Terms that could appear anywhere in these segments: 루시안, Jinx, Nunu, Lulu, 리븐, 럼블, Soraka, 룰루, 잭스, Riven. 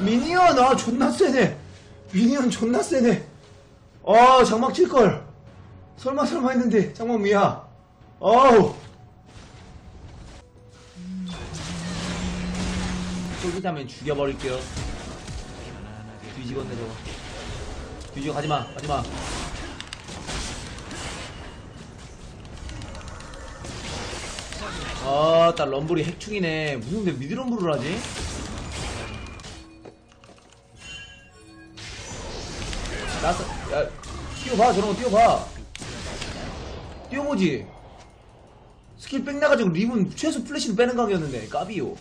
미니언 아 존나 세네. 미니언 존나 세네. 아 장막 찔걸. 설마 했는데 장막 미야. 어우 쏘기자면 죽여버릴게요. 뒤지겠네 저거. 뒤지고 가지마 가지마. 아, 딱 럼블이 핵충이네. 무슨 내 미드 럼블을 하지? 나서, 야, 뛰어봐, 저런 거 뛰어봐. 뛰어보지. 스킬 백 나가지고 리븐 최소 플래시로 빼는 각이었는데, 까비요.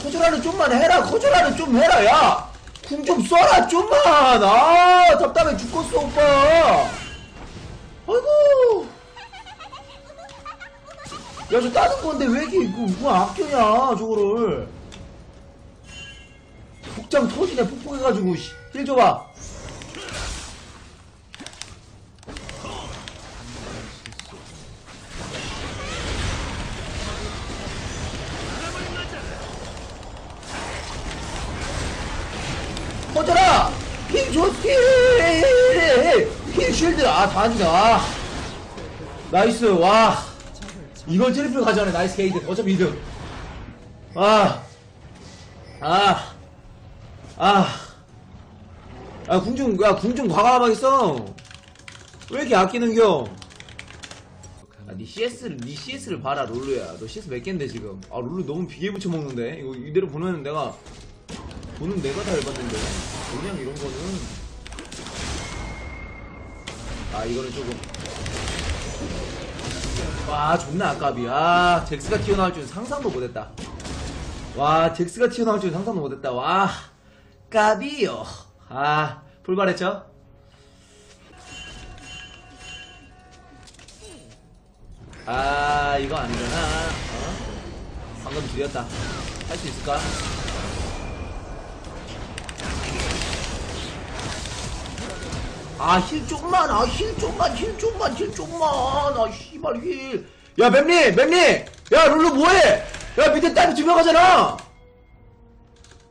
코조라를 좀만 해라. 코조라를 좀 해라. 야 궁 좀 써라 좀만. 아 답답해 죽겠어 오빠. 아이고 야 저 따는 건데 왜 이렇게 이거 아껴냐 저거를. 복장 터지네 폭폭해가지고. 힐 줘봐. 꺼져라! 힐 좋지! 힐 쉴드! 아, 다 한다. 아. 나이스, 와. 이걸 트리플 가져가네. 나이스 게이드. 어차피 2등. 아. 아. 아. 아, 궁중 과감하게 써. 왜 이렇게 아끼는겨? 아, 니 CS를 봐라, 룰루야. 너 CS 몇 갠데, 지금? 아, 룰루 너무 비게 붙여먹는데? 이거 이대로 보면은 내가 다 열받는데. 그냥 이런 거는. 아, 이거는 조금. 와, 존나 아깝이. 아, 잭스가 튀어나올 줄은 상상도 못했다. 와, 잭스가 튀어나올 줄은 상상도 못했다. 와, 까비요. 아, 불발했죠? 아, 이거 아니잖아. 어? 방금 지렸다. 할 수 있을까? 아, 힐 좀만, 아, 힐 좀만. 아, 씨발, 힐. 야, 맵니! 야, 룰루 뭐해? 야, 밑에 딸피 2명 가잖아!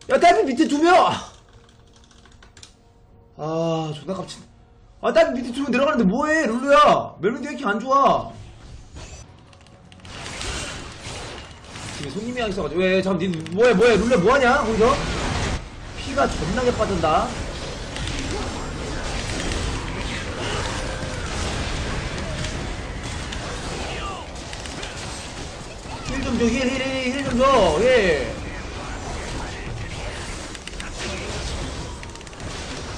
야, 딸피 밑에 2명! 아, 존나 깝친. 아, 딸피 밑에 2명 내려가는데 뭐해, 룰루야? 맵니 왜 이렇게 안 좋아? 지금 손님이 하기 있어가지고. 왜, 잠, 니 뭐해? 룰루야 뭐하냐? 거기서? 피가 존나게 빠진다. 힐 좀 줘, 예.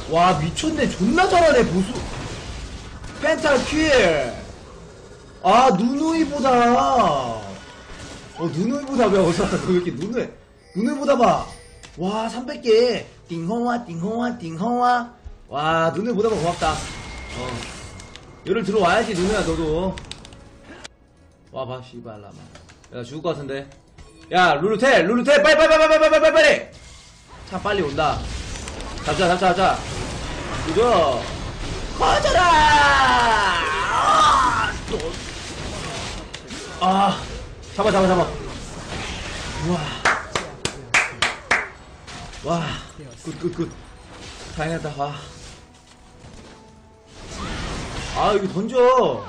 와, 미쳤네. 존나 잘하네, 보수. 펜탈 킬. 아, 누누이보다. 누누이보다 왜 어디서 왔다. 왜 이렇게 누누이. 누누이보다 봐. 와, 300개. 띵홍아. 와, 누누이보다 봐. 고맙다. 열을 들어와야지, 누누야, 너도. 와, 봐, 씨발라마. 야, 죽을 것 같은데. 야, 룰루텔, 빨리! 차 빨리 온다. 잡자. 그죠? 꺼져라! 아, 잡아. 우와. 와, 굿. 다행이다, 와. 아, 여기 던져.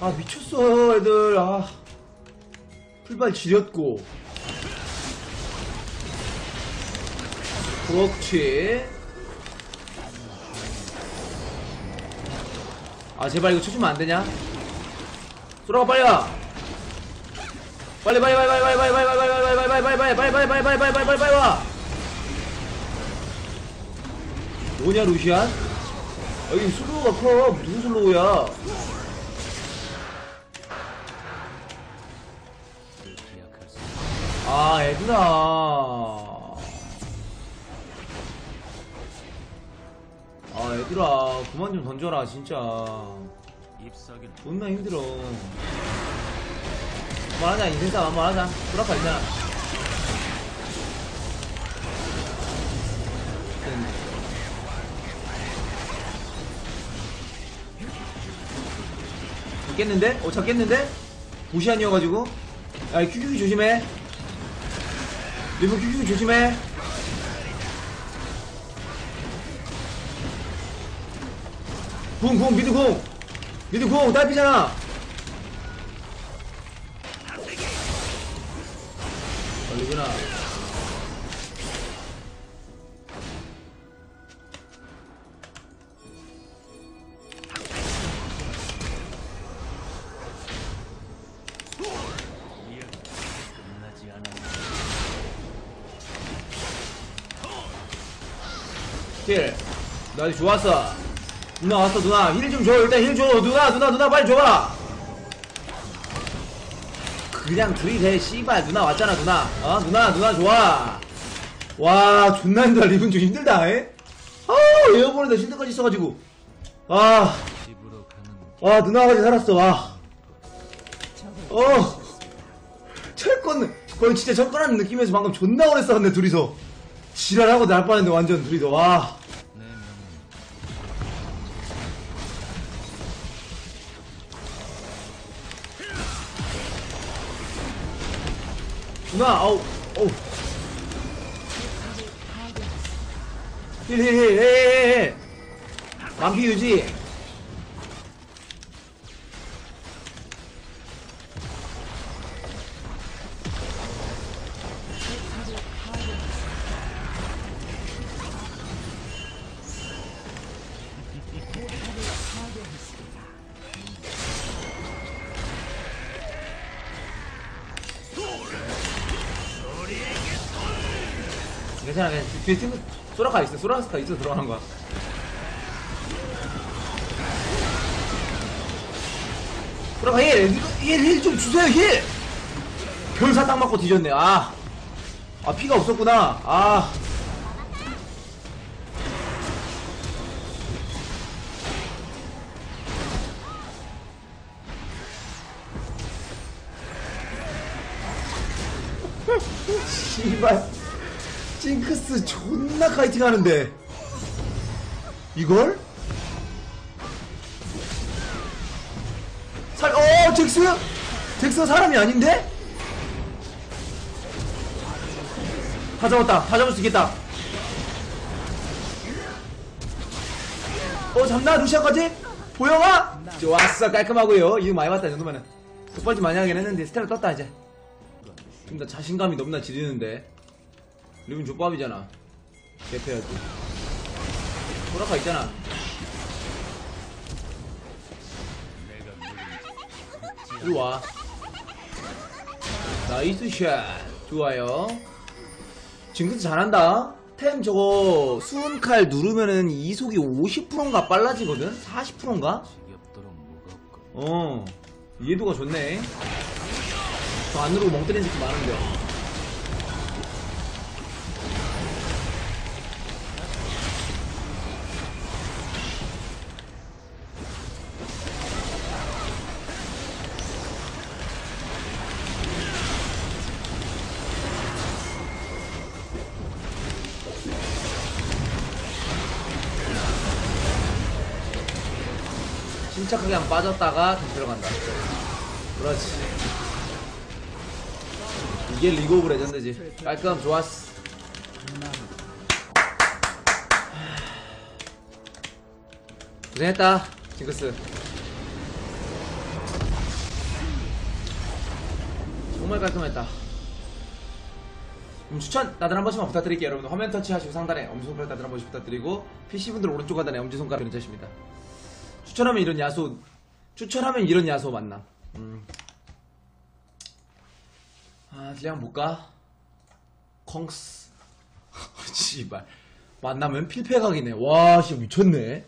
아, 미쳤어, 애들. 아. 풀발 지렸고. 그렇지. 아, 제발 이거 쳐주면 안되냐? 쏘라고 빨리 와. 빨리 와. 뭐냐 루시안? 여기 슬로우가 커. 무슨 슬로우야? 아, 얘들아, 그만 좀 던져라, 진짜. 존나 힘들어. 말하자, 인생사, 말하자. 소라카 있잖아. 깼는데? 어, 저 깼는데? 무시한이어가지고. 야, QQ이 조심해. 리브 QQ이 조심해. 궁, 궁, 미드 궁. 미드 궁, 딸피잖아. 걸리구나. 힐. 나 아주 좋았어. 누나 왔어, 누나. 힐 좀 줘. 일단 힐 줘. 누나, 누나, 누나, 빨리 줘봐. 그냥 들이대, 씨발. 누나 왔잖아, 누나. 어? 누나, 누나 좋아. 와, 존나 힘들다. 리븐 좀 힘들다, 에? 아우, 에어컨에다 실드까지 있어가지고. 와. 와, 누나까지 살았어, 와. 어. 철권, 거의 진짜 철권하는 느낌에서 방금 존나 오래 싸웠네, 둘이서. 지랄하고 날 뻔했는데, 완전 둘이서, 와. 누나, 아우, 어우. 힐. 만피 유지. 괜찮아, 괜찮아. 뒤에 팀은 소라카 있어. 소라카 있어 들어가는 거야. 소라카 힐! 힐 좀 주세요, 힐! 별사 딱 맞고 뒤졌네. 아, 아 피가 없었구나. 아, 씨발. 징크스 존나 카이팅 하는데 이걸? 살.. 어 잭스? 잭스가 사람이 아닌데? 다 잡았다. 다 잡을 수 있겠다. 어 잡나? 루시안까지? 보영아? 좋았어. 깔끔하고요. 이거 많이 봤다. 이 정도면은 덕발지 많이 하긴 했는데 스텔라 떴다 이제. 좀 더 자신감이 넘나 지르는데. 리븐 족밥이잖아. 개패야지. 소라카 있잖아. 이리 와. 나이스 샷. 좋아요. 징크스 잘한다. 템 저거 수은칼 누르면은 이속이 50%인가 빨라지거든? 40%인가? 어. 이해도가 좋네. 저 안 누르고 멍 때리는 새끼 많은데. 침착하게 안 빠졌다가 다시 들어간다. 그렇지. 이게 리그 오브 레전드지. 깔끔, 좋았어. 고생했다, 징크스. 정말 깔끔했다. 추천 다들 한 번씩만 부탁드릴게요. 여러분 화면 터치하시고 상단에 엄지손가락 다들 한 번씩 부탁드리고 PC분들 오른쪽 하단에 엄지손가락 괜찮습니다. 추천하면 이런 야수, 추천하면 이런 야수 맞나? 아, 그냥 볼까? 컹스. 씨발. 만나면 필패각이네. 와, 씨, 미쳤네.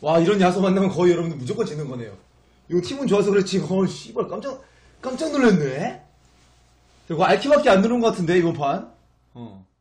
와, 이런 야수 만나면 거의 여러분들 무조건 지는 거네요. 이거 팀은 좋아서 그렇지. 헐, 씨발, 깜짝 놀랐네? 그리고 알키밖에 안 누른 것 같은데, 이번 판? 어.